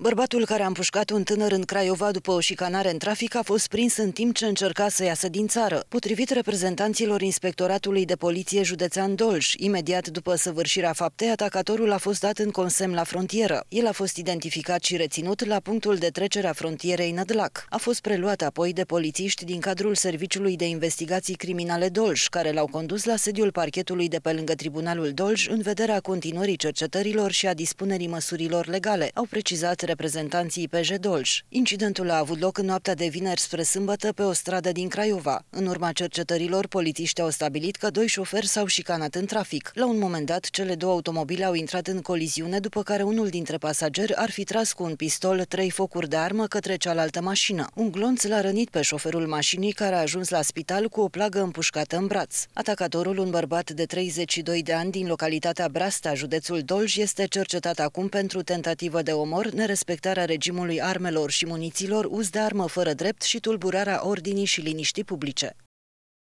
Bărbatul care a împușcat un tânăr în Craiova după o șicanare în trafic a fost prins în timp ce încerca să iasă din țară. Potrivit reprezentanților Inspectoratului de Poliție Județean Dolj, imediat după săvârșirea faptei, atacatorul a fost dat în consemn la frontieră. El a fost identificat și reținut la punctul de trecere a frontierei Nădlac. A fost preluat apoi de polițiști din cadrul Serviciului de Investigații Criminale Dolj, care l-au condus la sediul parchetului de pe lângă Tribunalul Dolj în vederea continuării cercetărilor și a dispunerii măsurilor legale, au precizat reprezentanții PJ Dolj. Incidentul a avut loc în noaptea de vineri spre sâmbătă pe o stradă din Craiova. În urma cercetărilor, polițiștii au stabilit că doi șoferi s-au șicanat în trafic. La un moment dat, cele două automobile au intrat în coliziune, după care unul dintre pasageri ar fi tras cu un pistol 3 focuri de armă către cealaltă mașină. Un glonț l-a rănit pe șoferul mașinii, care a ajuns la spital cu o plagă împușcată în braț. Atacatorul, un bărbat de 32 de ani din localitatea Breasta, județul Dolj, este cercetat acum pentru tentativă de omor, nerespectarea regimului armelor și munițiilor, uz de armă fără drept și tulburarea ordinii și liniștii publice.